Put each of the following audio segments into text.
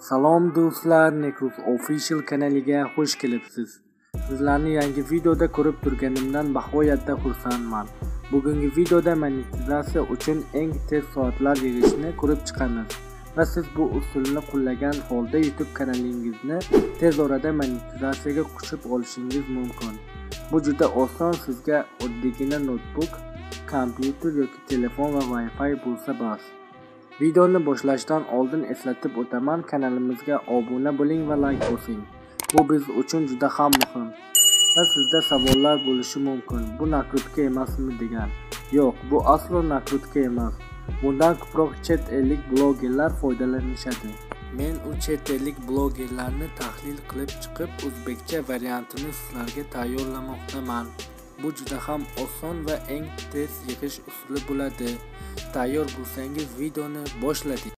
Salom do'stlar, Necruz Official kanaliga xush kelibsiz. Sizlarni yangi videoda ko'rib turganimdan bag'oyatda xursandman. Bugungi videoda monetizatsiya uchun eng tez soatlar yig'ishni ko'rib chiqamiz va siz bu usulni qo'llagan holda YouTube kanalingizni tez orada monetizatsiyaga qo'shib olishingiz mumkin. Bu juda oson, sizga oddiygina notebook, kompyuter yoki telefon va Wi-Fi bo'lsa bas. Videoni boshlashdan oldin eslatib o'taman, kanalimizga obuna bo'ling va like bosing. Bu biz uchun juda ham muhim. Va sizda savollar bo'lishi mumkin. Bu nakrudka emasmi degan. Yo'q, bu aslo nakrudka emas. Bundan ko'proq chet ellik blogerlar foydalanishadi. Men u chet ellik blogerlarni tahlil qilib chiqib, o'zbekcha variantini sizlarga tayyorlamoqdaman. Bu juda ham oson va eng tez yig'ish usuli bo'ladi. Tayyor bo'lsangiz videoni boshladik.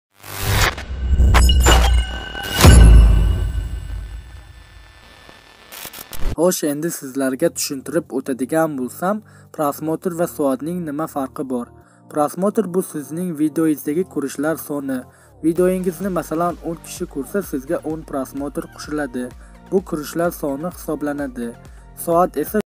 Xo'sh, endi sizlarga tushuntirib o'tadigan bo'lsam, prosmotr va soatning nima farqi bor? Prosmotr bu sizning videoingizdagi ko'rishlar soni. Videoingizni masalan 10 kishi ko'rsa, sizga 10 prosmotr qo'shiladi. Bu ko'rishlar soni hisoblanadi. Soat esa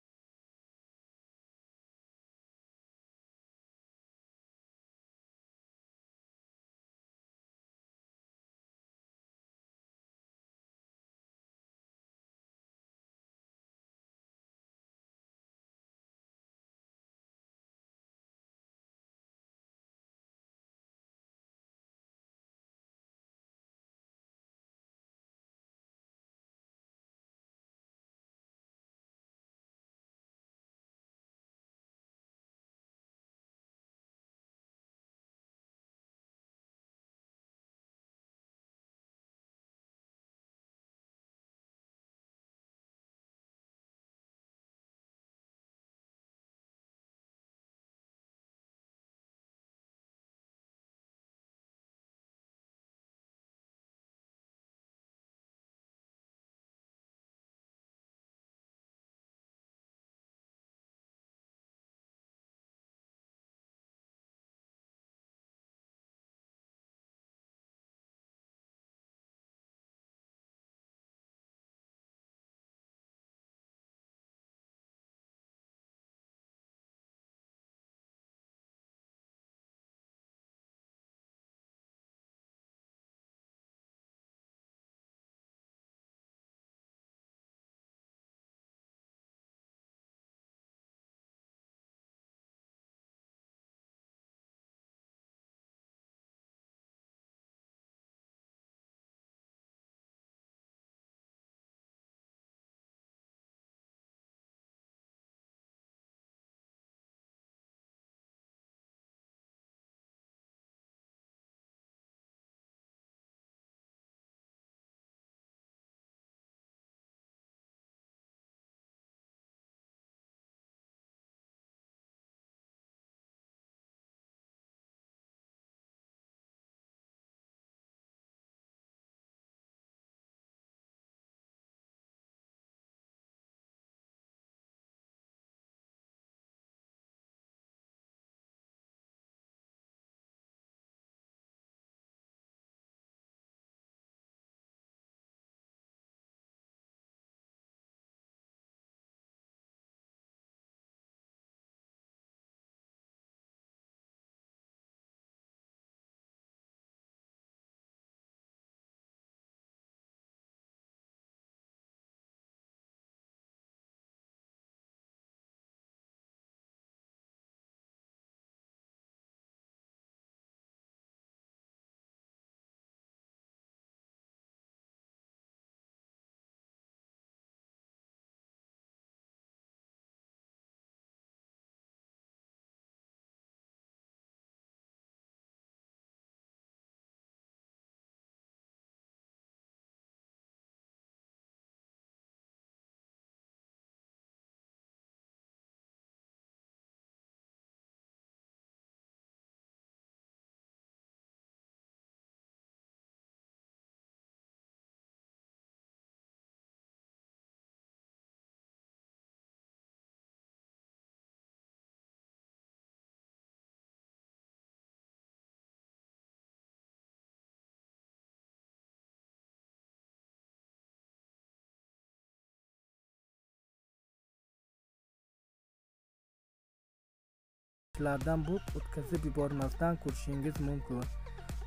vaqtlardan bu o'tkazib yubormasdan ko'rishingiz mumkin.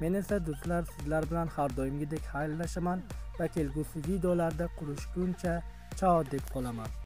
Men esa do'stlar, sizlar bilan har doimgidek xayrlashaman va kelgusi videolarda ko'rishguncha ciao deb qolaman.